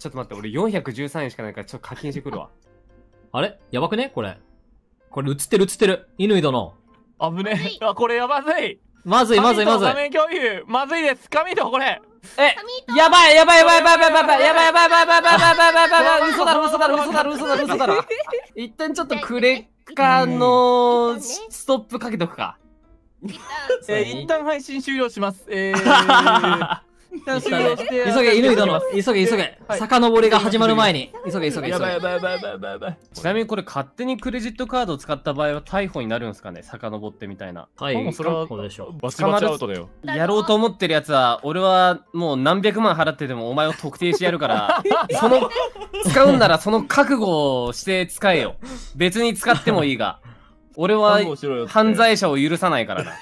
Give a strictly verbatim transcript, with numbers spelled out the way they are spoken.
ちょっと待って、俺よんひゃくじゅうさんえんしかないからちょっと課金してくるわ。あれやばくねこれ。これ映ってる映ってる。乾殿。危ねえ。あ、これやばい。まずいまずいまずい。画面共有。まずいです。神とこれ。え、やばいやばいやばいやばいやばいやばいやばいやばいやばいやばいやばいやばいやばい。嘘だろ嘘だろ嘘だろ嘘だろ嘘だろ。一旦ちょっとクレッカーのストップかけとくか。え、一旦配信終了します。えー。急げ乾殿、急げ急げ、遡りが始まる前に急げ急げ急げ。ちなみにこれ勝手にクレジットカードを使った場合は逮捕になるんですかね、遡ってみたいな。逮捕でしょ。バチバチアウトだよ。やろうと思ってるやつは俺はもう何百万払ってでもお前を特定してやるからその使うんならその覚悟をして使えよ。別に使ってもいいが俺は犯罪者を許さないからな。